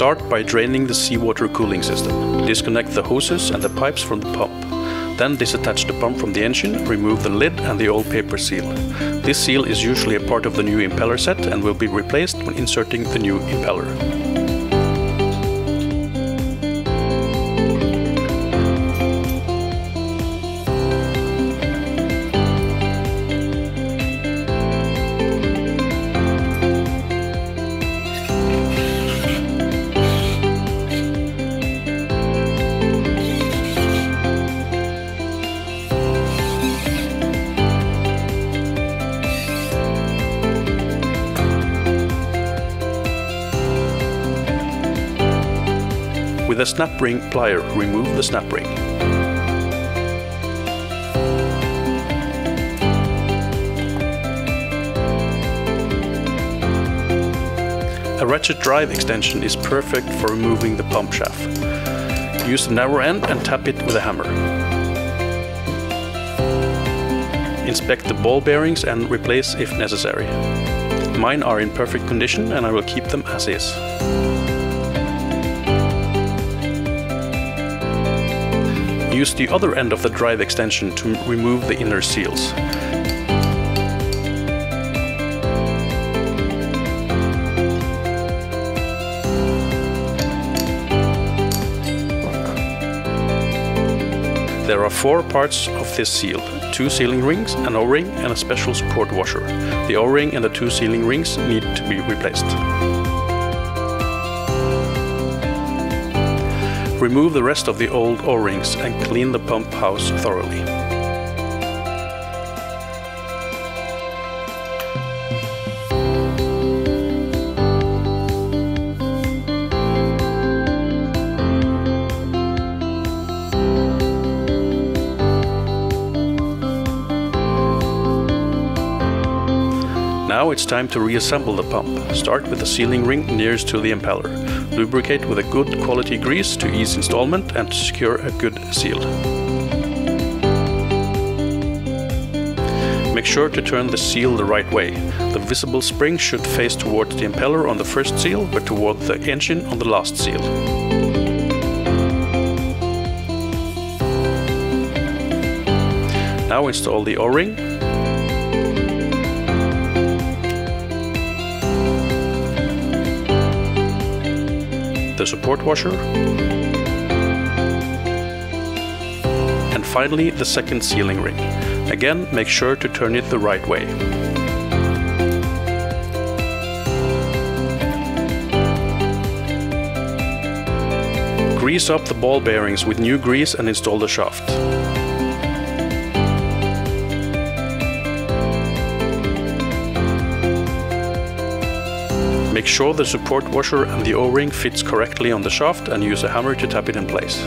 Start by draining the seawater cooling system. Disconnect the hoses and the pipes from the pump. Then disattach the pump from the engine, remove the lid and the old paper seal. This seal is usually a part of the new impeller set and will be replaced when inserting the new impeller. With a snap ring plier, remove the snap ring. A ratchet drive extension is perfect for removing the pump shaft. Use the narrow end and tap it with a hammer. Inspect the ball bearings and replace if necessary. Mine are in perfect condition and I will keep them as is. Use the other end of the drive extension to remove the inner seals. There are four parts of this seal: two sealing rings, an O-ring and a special support washer. The O-ring and the two sealing rings need to be replaced. Remove the rest of the old O-rings and clean the pump house thoroughly. Now it's time to reassemble the pump. Start with the sealing ring nearest to the impeller. Lubricate with a good quality grease to ease installation and to secure a good seal. Make sure to turn the seal the right way. The visible spring should face towards the impeller on the first seal, but toward the engine on the last seal. Now install the O-ring. The support washer, and finally the second sealing ring. Again, make sure to turn it the right way. Grease up the ball bearings with new grease and install the shaft. Make sure the support washer and the O-ring fits correctly on the shaft and use a hammer to tap it in place.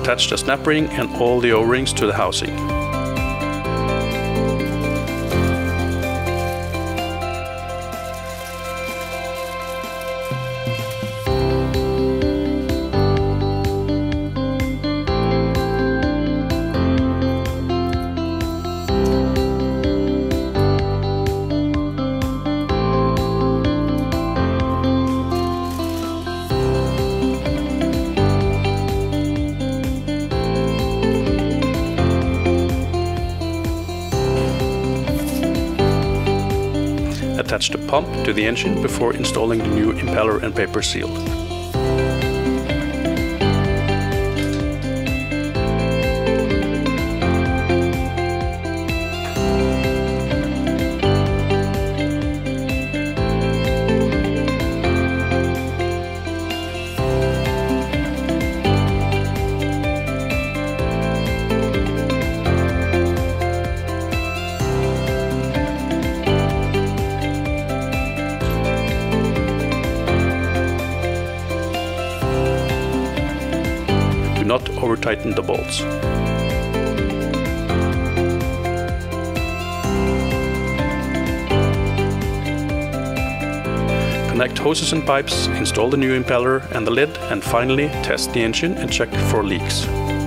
Attach the snap ring and all the O-rings to the housing. Attach the pump to the engine before installing the new impeller and paper seal. Do not over-tighten the bolts. Connect hoses and pipes, install the new impeller and the lid, and finally test the engine and check for leaks.